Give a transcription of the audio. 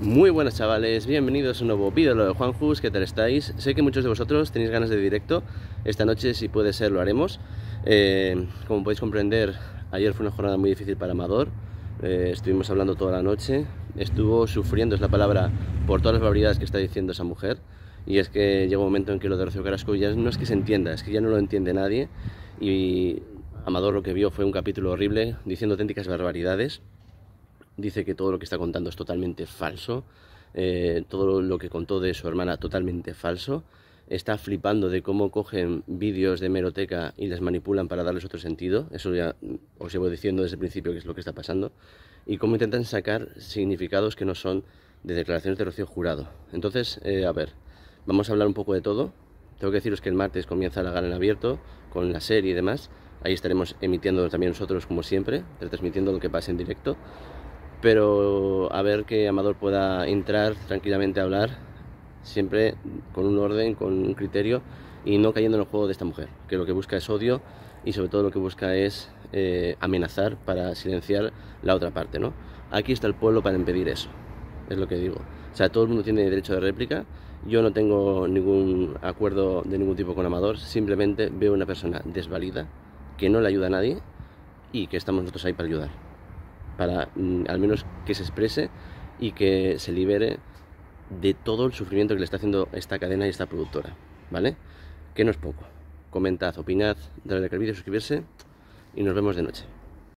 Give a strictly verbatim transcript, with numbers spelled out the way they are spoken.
Muy buenas chavales, bienvenidos a un nuevo vídeo de Juanjus. ¿Qué tal estáis? Sé que muchos de vosotros tenéis ganas de directo. Esta noche, si puede ser, lo haremos. eh, Como podéis comprender, ayer fue una jornada muy difícil para Amador. eh, Estuvimos hablando toda la noche. Estuvo sufriendo, es la palabra, por todas las barbaridades que está diciendo esa mujer. Y es que llega un momento en que lo de Rocío Carrasco ya no es que se entienda, es que ya no lo entiende nadie. Y Amador lo que vio fue un capítulo horrible, diciendo auténticas barbaridades. Dice que todo lo que está contando es totalmente falso, eh, todo lo que contó de su hermana totalmente falso. Está flipando de cómo cogen vídeos de hemeroteca y las manipulan para darles otro sentido. Eso ya os llevo diciendo desde el principio que es lo que está pasando. Y cómo intentan sacar significados que no son de declaraciones de Rocío Jurado. Entonces, eh, a ver, vamos a hablar un poco de todo. Tengo que deciros que el martes comienza la gala en abierto con la serie y demás. Ahí estaremos emitiendo también nosotros, como siempre, retransmitiendo lo que pase en directo. Pero a ver que Amador pueda entrar tranquilamente a hablar, siempre con un orden, con un criterio, y no cayendo en el juego de esta mujer, que lo que busca es odio y sobre todo lo que busca es eh, amenazar para silenciar la otra parte, ¿no? Aquí está el pueblo para impedir eso, es lo que digo. O sea, todo el mundo tiene derecho de réplica. Yo no tengo ningún acuerdo de ningún tipo con Amador, simplemente veo una persona desvalida, que no le ayuda a nadie y que estamos nosotros ahí para ayudar, para mm, al menos que se exprese y que se libere de todo el sufrimiento que le está haciendo esta cadena y esta productora, ¿vale? Que no es poco. Comentad, opinad, dadle like al vídeo, suscribirse y nos vemos de noche.